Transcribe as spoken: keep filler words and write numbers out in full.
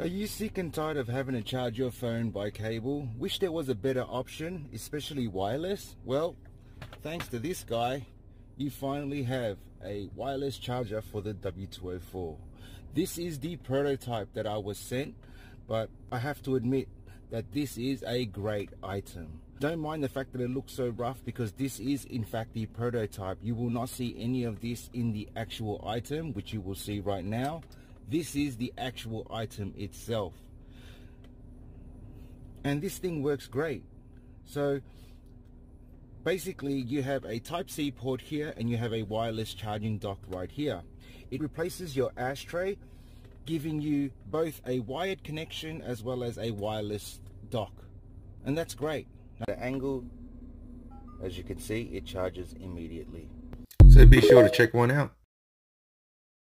Are you sick and tired of having to charge your phone by cable? Wish there was a better option, especially wireless? Well, thanks to this guy, you finally have a wireless charger for the W two oh four. This is the prototype that I was sent, but I have to admit that this is a great item. Don't mind the fact that it looks so rough, because this is in fact the prototype. You will not see any of this in the actual item, which you will see right now. This is the actual item itself, and this thing works great. So basically you have a Type C port here and you have a wireless charging dock right here. It replaces your ashtray, giving you both a wired connection as well as a wireless dock, and that's great. The angle, as you can see, it charges immediately, so be sure to check one out.